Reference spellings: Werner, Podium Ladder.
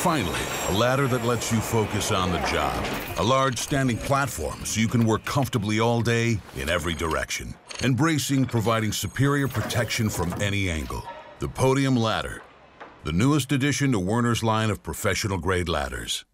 Finally, a ladder that lets you focus on the job. A large standing platform so you can work comfortably all day in every direction. And bracing providing superior protection from any angle. The Podium Ladder, the newest addition to Werner's line of professional grade ladders.